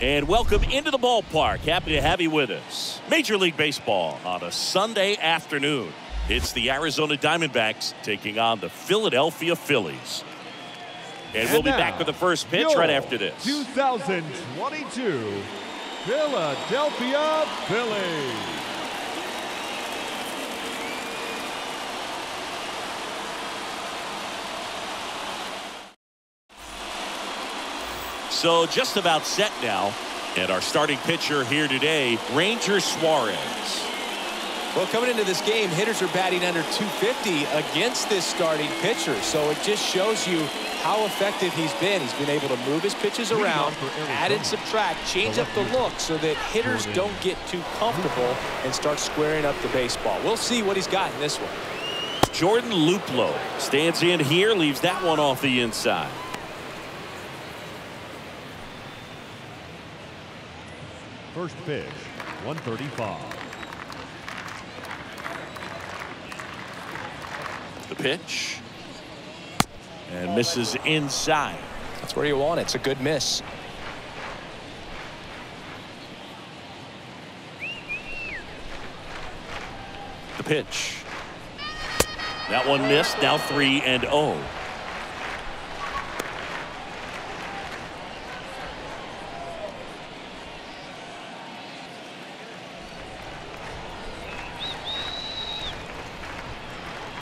And welcome into the ballpark. Happy to have you with us. Major League Baseball on a Sunday afternoon. It's the Arizona Diamondbacks taking on the Philadelphia Phillies. And we'll be back with the first pitch right after this. 2022 Philadelphia Phillies. So just about set now. And our starting pitcher here today, Ranger Suarez. Well, coming into this game, hitters are batting under .250 against this starting pitcher. So it just shows you how effective he's been. He's been able to move his pitches around, add and subtract, change up the look so that hitters don't get too comfortable and start squaring up the baseball. We'll see what he's got in this one. Jordan Luplow stands in here, leaves that one off the inside. First pitch, 135. The pitch. And misses inside. That's where you want it. It's a good miss. The pitch. That one missed. Now 3-0.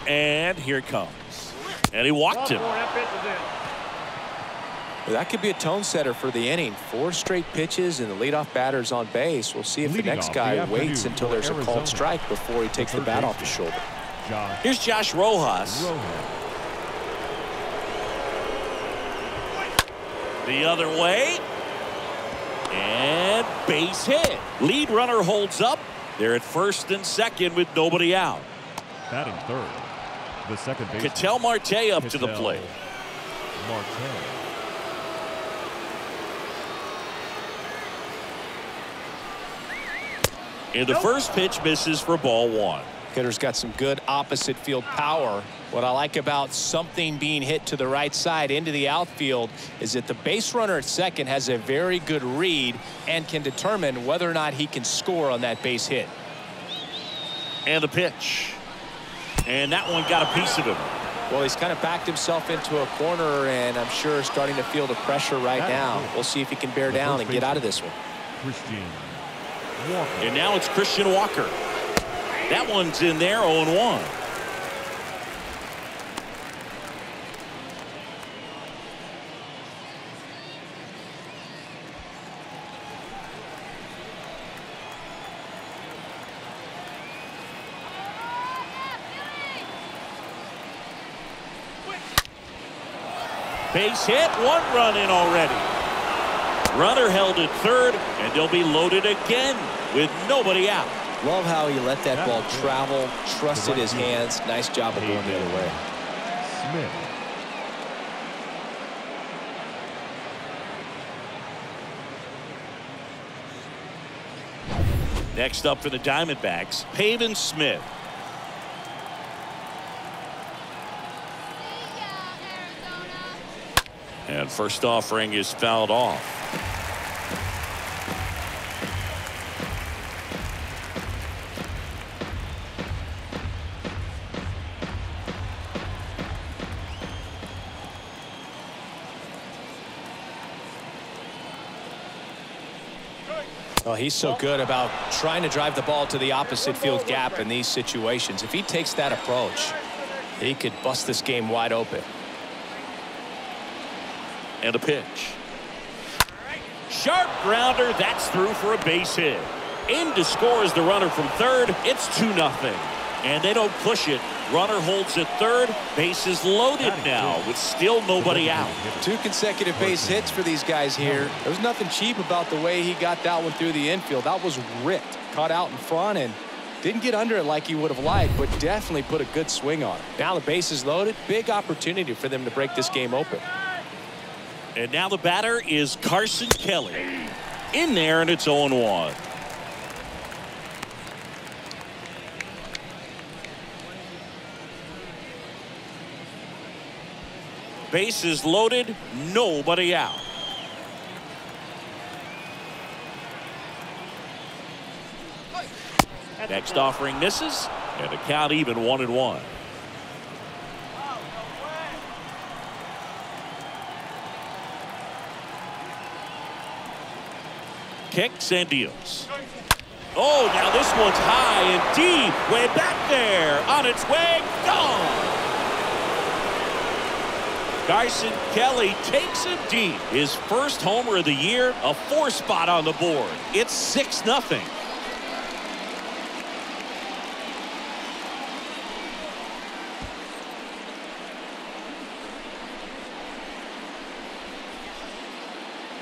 And here it comes. And he walked him. That could be a tone setter for the inning. 4 straight pitches and the leadoff batter's on base. We'll see if the next guy waits until there's a called strike before he takes the bat off his shoulder. Here's Josh Rojas. The other way. And base hit. Lead runner holds up. They're at first and second with nobody out. Batting third, the second baseman, Cattell Marte, up to the plate. And the first pitch misses for ball one. Hitter's got some good opposite field power. What I like about something being hit to the right side into the outfield is that the base runner at second has a very good read and can determine whether or not he can score on that base hit. And the pitch. And that one got a piece of him. Well, he's kind of backed himself into a corner, and I'm sure starting to feel the pressure right now. We'll see if he can bear down and get out of this one. Christian Walker. And now it's Christian Walker. That one's in there, 0-1. Base hit, one run in already. Runner held at third, and they'll be loaded again with nobody out. Love how he let that ball travel, trusted his hands. Nice job of going the other way. Smith. Next up for the Diamondbacks, Paven Smith. And first offering is fouled off. Well, he's so good about trying to drive the ball to the opposite field gap in these situations. If he takes that approach, he could bust this game wide open. And a pitch. Sharp grounder. That's through for a base hit. In to score is the runner from third. It's 2-0. And they don't push it. Runner holds at third. Base is loaded now with still nobody out. 2 consecutive base hits for these guys here. There was nothing cheap about the way he got that one through the infield. That was ripped. Caught out in front and didn't get under it like he would have liked, but definitely put a good swing on it. Now the base is loaded. Big opportunity for them to break this game open. And now the batter is Carson Kelly. In there, and it's 0-1. Bases loaded, nobody out. Next offering misses, and the count even 1-1. Kicks and deals. Oh, now this one's high and deep, way back there, on its way, gone. Carson Kelly takes him deep. His first homer of the year, a 4 spot on the board. It's 6-0.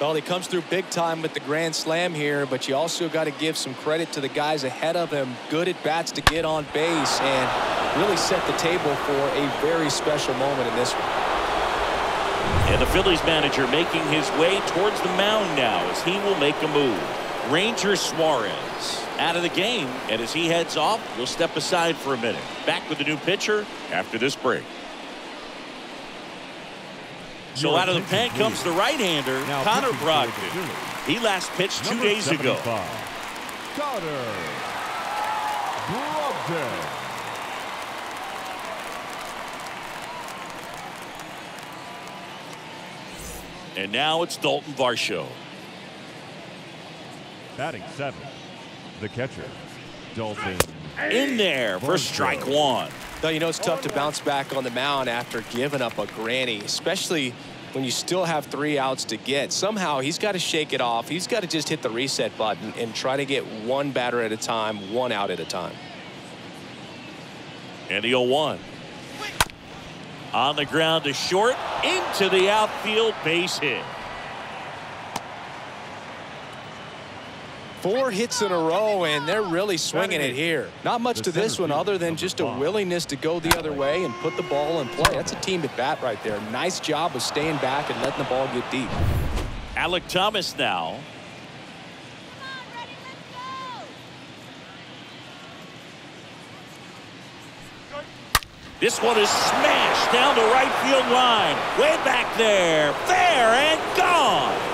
Well, he comes through big time with the grand slam here, but you also got to give some credit to the guys ahead of him. Good at bats to get on base and really set the table for a very special moment in this one. And the Phillies manager making his way towards the mound now as he will make a move. Ranger Suarez out of the game, and as he heads off, we'll step aside for a minute. Back with the new pitcher after this break. So out of the pen comes the right-hander, Connor Brogdon. He last pitched 2 days ago. Connor Brogdon. And now it's Dalton Varsho. Batting seventh, the catcher, Dalton. In there for strike one. Now, you know, it's tough to bounce back on the mound after giving up a granny, especially when you still have 3 outs to get. Somehow he's got to shake it off. He's got to just hit the reset button and try to get one batter at a time, 1 out at a time. And the 0-1. On the ground to short, into the outfield, base hit. 4 hits in a row, and they're really swinging it here. Not much to this one other than just a willingness to go the other way and put the ball in play. That's a team at bat right there. Nice job of staying back and letting the ball get deep. Alec Thomas now. This one is smashed down the right field line. Way back there. Fair and gone.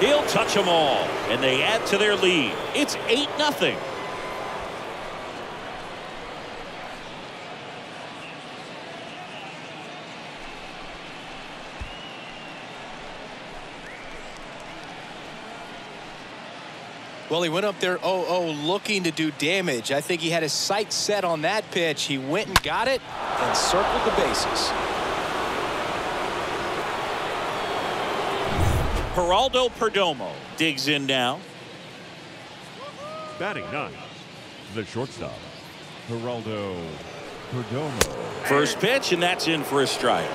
He'll touch them all, and they add to their lead. It's 8-0. Well, he went up there 0-0 looking to do damage. I think he had his sights set on that pitch. He went and got it and circled the bases. Geraldo Perdomo digs in now. Batting 9th, the shortstop, Geraldo Perdomo. First pitch, and that's in for a strike.